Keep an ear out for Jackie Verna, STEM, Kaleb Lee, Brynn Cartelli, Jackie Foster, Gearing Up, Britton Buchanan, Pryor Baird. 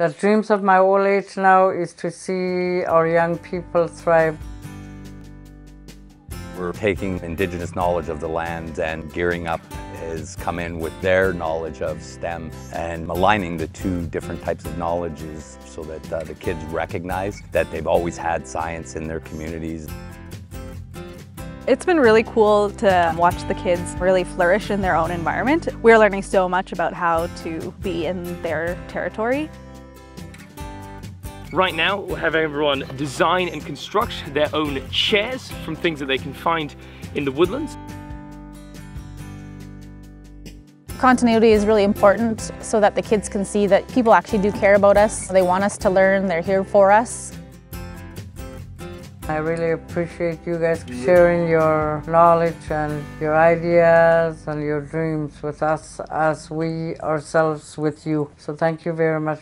The dreams of my old age now is to see our young people thrive. We're taking Indigenous knowledge of the land, and Gearing Up has come in with their knowledge of STEM and aligning the two different types of knowledges so that the kids recognize that they've always had science in their communities. It's been really cool to watch the kids really flourish in their own environment. We're learning so much about how to be in their territory. Right now, we'll have everyone design and construct their own chairs from things that they can find in the woodlands. Continuity is really important so that the kids can see that people actually do care about us. They want us to learn, they're here for us. I really appreciate you guys sharing your knowledge and your ideas and your dreams with us as we ourselves with you. So thank you very much.